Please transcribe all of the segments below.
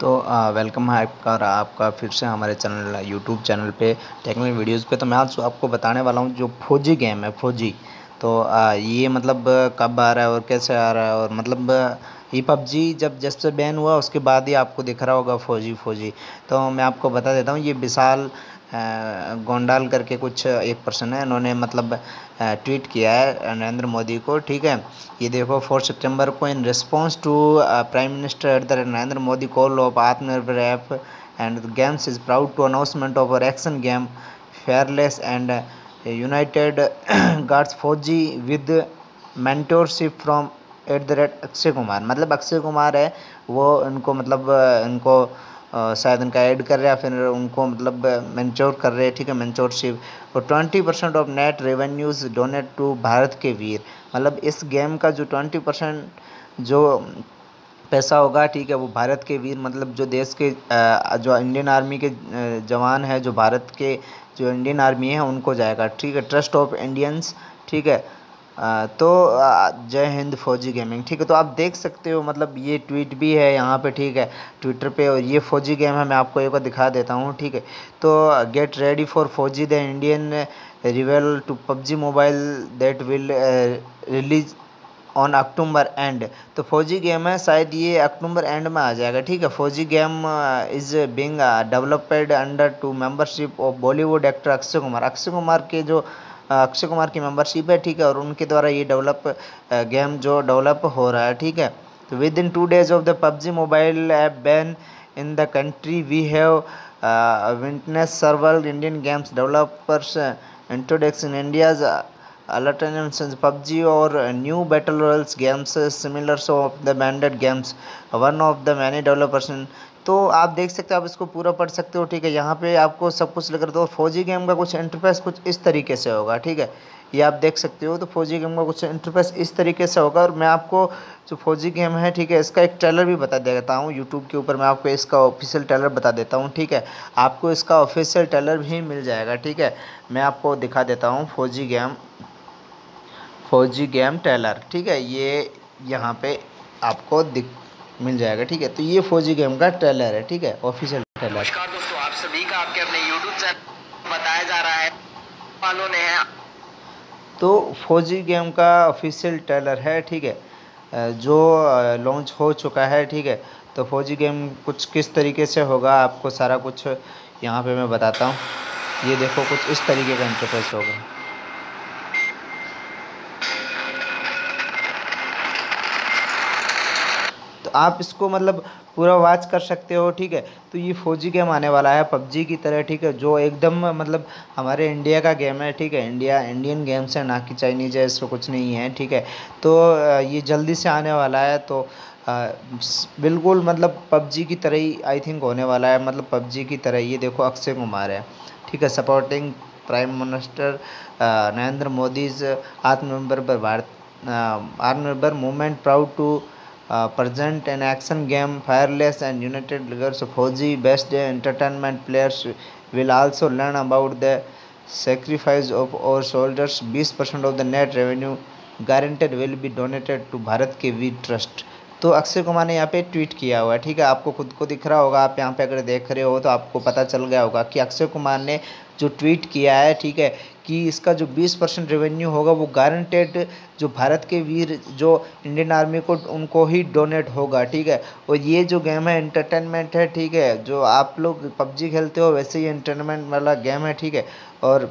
तो वेलकम है आपका फिर से हमारे चैनल यूट्यूब चैनल पे टेक्निकल वीडियोस पे। तो मैं आज आपको बताने वाला हूँ जो फौजी गेम है फौजी, तो ये मतलब कब आ रहा है और कैसे आ रहा है, और मतलब ये पबजी जब जैसे बैन हुआ उसके बाद ही आपको दिख रहा होगा फौजी। तो मैं आपको बता देता हूँ, ये विशाल गोंडाल करके कुछ एक पर्सन है, इन्होंने मतलब ट्वीट किया है नरेंद्र मोदी को, ठीक है। ये देखो, 4 सितंबर को in response to prime minister Narendra Modi call of आत्मनिर्भर app and games is proud to announcement of our action game fearless and united guards Fauji with mentorship from @ Akshay Kumar. मतलब अक्षय कुमार है वो, उनको मतलब उनको शायद उनका ऐड कर रहा है, फिर उनको मतलब मेंचोर कर रहे हैं, ठीक है, मेंचोरशिप। और 20% of net revenues donate to Bharat के वीर। मतलब इस गेम का जो 20% जो पैसा होगा, ठीक है, वो भारत के वीर, मतलब जो देश के जो इंडियन आर्मी के जवान है, जो भारत के जो इंडियन आर्मी है उनको जाएगा, ठीक है, ट्रस्ट ऑफ इंडियंस, ठीक है। तो जय हिंद फौजी गेमिंग, ठीक है। तो आप देख सकते हो, मतलब ये ट्वीट भी है यहाँ पे, ठीक है, ट्विटर पे, और ये फौजी गेम है। मैं आपको एक बार दिखा देता हूँ, ठीक है। तो get ready for Fauji the Indian rival to PUBG mobile that will release on October end. तो फौजी गेम है, शायद ये अक्टूबर एंड में आ जाएगा, ठीक है। Fauji game is being developed under to membership of Bollywood actor Akshay Kumar. Akshay Kumar की मेंबरशिप है, ठीक है, और उनके द्वारा ये गेम जो डेवलप हो रहा है, ठीक है। तो within 2 days of the PUBG mobile app ban in the country we have witness several Indian games developers इंट्रोडक्स in India's alternatives PUBG और new battle royales games similars of the बैंडेड games one of the many developers. तो आप देख सकते हो, आप इसको पूरा पढ़ सकते हो, ठीक है। यहाँ पे आपको सब कुछ लग रहा था। फौजी गेम का कुछ इंटरफेस कुछ इस तरीके से होगा, ठीक है, ये आप देख सकते हो। तो फौजी गेम का कुछ इंटरफेस इस तरीके से होगा, और मैं आपको जो फौजी गेम है, ठीक है, इसका एक ट्रेलर भी बता देता हूँ यूट्यूब के ऊपर। मैं आपको इसका ऑफिशियल ट्रेलर बता देता हूँ, ठीक है, आपको इसका ऑफिशियल ट्रेलर भी मिल जाएगा, ठीक है। मैं आपको दिखा देता हूँ फौजी गेम ट्रेलर, ठीक है, ये यहाँ पर आपको मिल जाएगा, ठीक है। तो ये फौजी गेम का ट्रेलर है, ठीक है, ऑफिशियल ट्रेलर। नमस्कार दोस्तों, आप सभी का आपके अपने यूट्यूब चैनल बताया जा रहा है वालों ने है। तो फौजी गेम का ऑफिशियल ट्रेलर है, ठीक है, जो लॉन्च हो चुका है, ठीक है। तो फौजी गेम कुछ किस तरीके से होगा, आपको सारा कुछ यहाँ पे मैं बताता हूँ। ये देखो, कुछ इस तरीके का इंटरफेस होगा। आप इसको मतलब पूरा वॉच कर सकते हो, ठीक है। तो ये फौजी गेम आने वाला है PUBG की तरह, ठीक है, जो एकदम मतलब हमारे इंडिया का गेम है, ठीक है, इंडियन गेम्स है, ना कि चाइनीज है, इसमें कुछ नहीं है, ठीक है। तो ये जल्दी से आने वाला है, तो बिल्कुल मतलब PUBG की तरह ही आई थिंक होने वाला है, मतलब PUBG की तरह। ये देखो, अक्षय कुमार है, ठीक है, supporting prime minister Narendra Modi's Atmanirbhar movement proud to present an action game fearless and united leaders of Fauji best entertainment players will also learn about the sacrifice of our soldiers 20% of the net revenue guaranteed will be donated to Bharat ke Veer Trust। तो अक्षय कुमार ने यहाँ पे tweet किया हुआ है, ठीक है, आपको खुद को दिख रहा होगा, आप यहाँ पे अगर देख रहे हो तो आपको पता चल गया होगा कि अक्षय कुमार ने जो ट्वीट किया है, ठीक है, कि इसका जो 20% रेवेन्यू होगा वो गारंटेड जो भारत के वीर जो इंडियन आर्मी को उनको ही डोनेट होगा, ठीक है। और ये जो गेम है एंटरटेनमेंट है, ठीक है, जो आप लोग PUBG खेलते हो वैसे ही एंटरटेनमेंट वाला गेम है, ठीक है। और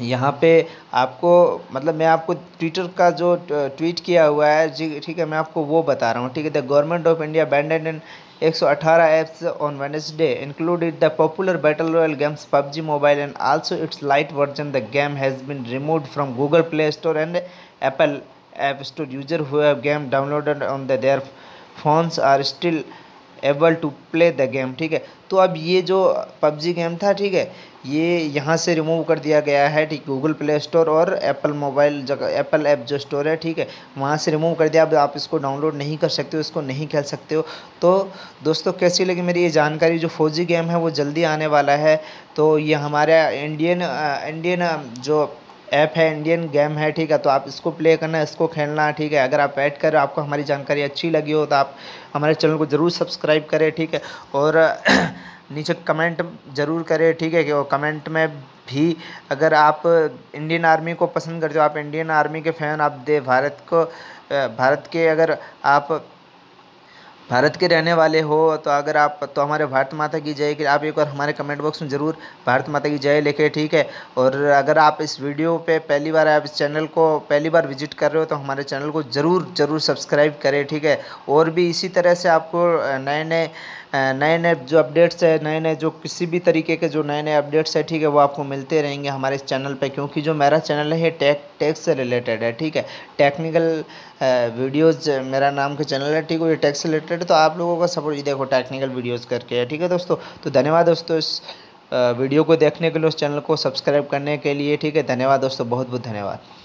यहाँ पे आपको मतलब मैं आपको ट्विटर का जो ट्वीट किया हुआ है जी, ठीक है, मैं आपको वो बता रहा हूँ, ठीक है। The government of India banned and 118 apps on Wednesday included the popular battle royale games PUBG mobile and also its lite version. The game has been removed from Google Play Store and Apple App Store. User who have game downloaded on their phones are still able to play the game, ठीक है। तो अब ये जो PUBG game था, ठीक है, ये यहाँ से रिमूव कर दिया गया है, ठीक, गूगल प्ले स्टोर और एप्पल मोबाइल जगह एप्पल ऐप जो स्टोर है, ठीक है, वहाँ से रिमूव कर दिया। अब आप इसको डाउनलोड नहीं कर सकते हो, इसको नहीं खेल सकते हो। तो दोस्तों, कैसी लगी मेरी ये जानकारी? जो फौजी गेम है वो जल्दी आने वाला है, तो ये हमारे इंडियन जो ऐप है, इंडियन गेम है, ठीक है। तो आप इसको प्ले करना है, इसको खेलना है, ठीक है। अगर आप ऐड कर रहे हो, आपको हमारी जानकारी अच्छी लगी हो तो आप हमारे चैनल को ज़रूर सब्सक्राइब करें, ठीक है। और नीचे कमेंट ज़रूर करें, ठीक है, कि वो कमेंट में भी अगर आप इंडियन आर्मी को पसंद करते हो, आप इंडियन आर्मी के फ़ैन, आप दे भारत के अगर आप भारत के रहने वाले हो तो अगर आप तो हमारे भारत माता की जय के आप एक बार हमारे कमेंट बॉक्स में ज़रूर भारत माता की जय लिखे, ठीक है। और अगर आप इस वीडियो पे पहली बार आप इस चैनल को पहली बार विजिट कर रहे हो तो हमारे चैनल को ज़रूर सब्सक्राइब करें, ठीक है। और भी इसी तरह से आपको नए नए जो अपडेट्स है, नए जो किसी भी तरीके के जो नए अपडेट्स है, ठीक है, वो आपको मिलते रहेंगे हमारे इस चैनल पे, क्योंकि जो मेरा चैनल है ये टेक से रिलेटेड है, ठीक है। टेक्निकल वीडियोस मेरा नाम का चैनल है, ठीक है, ये टेक से रिलेटेड है। तो आप लोगों का सपोर्ट देखो टेक्निकल वीडियोस करके है, ठीक है दोस्तों। तो धन्यवाद दोस्तों इस वीडियो को देखने के लिए, उस चैनल को सब्सक्राइब करने के लिए, ठीक है। धन्यवाद दोस्तों, बहुत बहुत धन्यवाद।